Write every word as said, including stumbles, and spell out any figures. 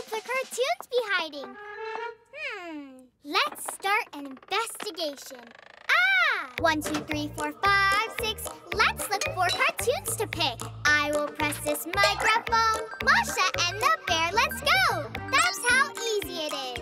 hope the cartoons be hiding? Hmm. Let's start an investigation. Ah! One, two, three, four, five, six. Let's look for cartoons to pick. I will press this microphone. Masha and the Bear, let's go. That's how easy it is.